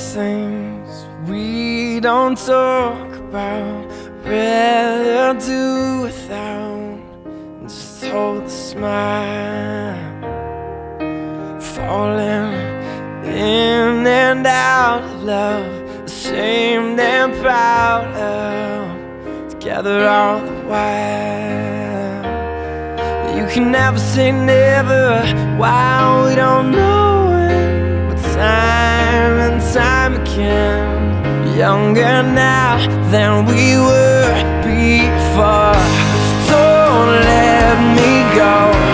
things we don't talk about. Rather do without, just hold the smile. Falling in and out of love, ashamed and proud of, together all the while. You can never say never while we don't know it, but time and time again, younger now than we were before. Don't let me go.